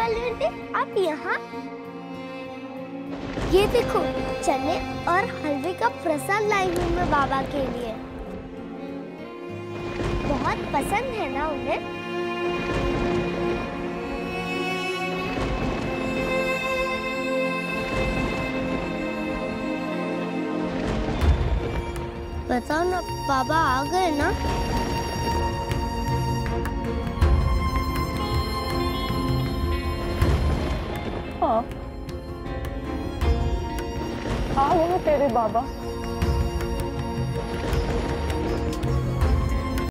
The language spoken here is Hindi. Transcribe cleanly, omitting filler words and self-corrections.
वाले अंडे आप यहाँ। ये देखो, चने और हलवे का प्रसाद लाई हूँ मैं बाबा के लिए। बहुत पसंद है ना उन्हें। बताओ ना, बाबा आ गए ना? हाँ, आ गए तेरे बाबा।